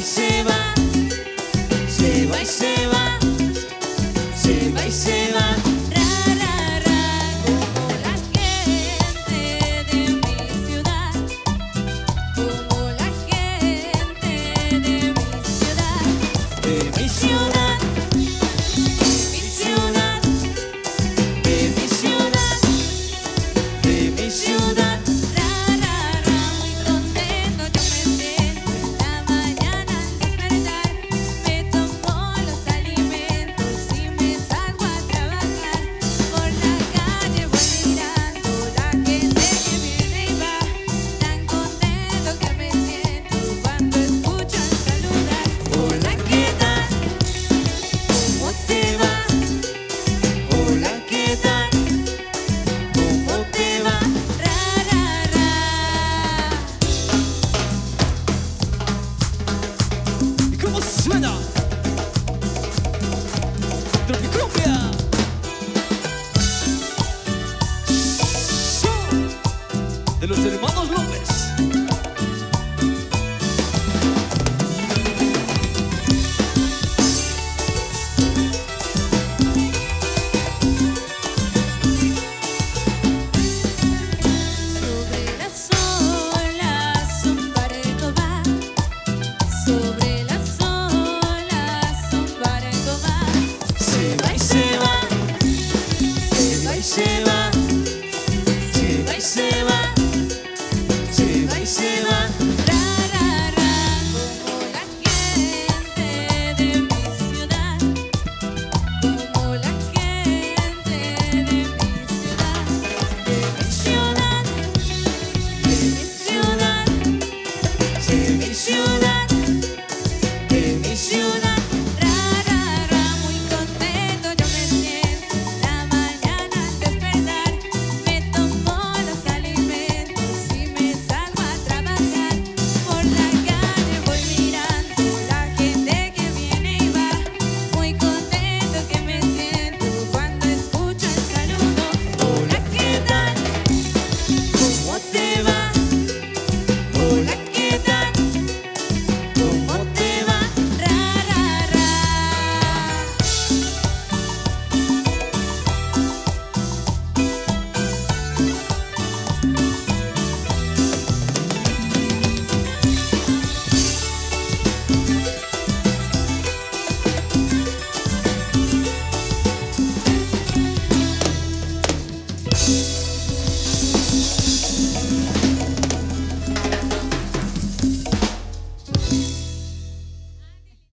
Vai se vai.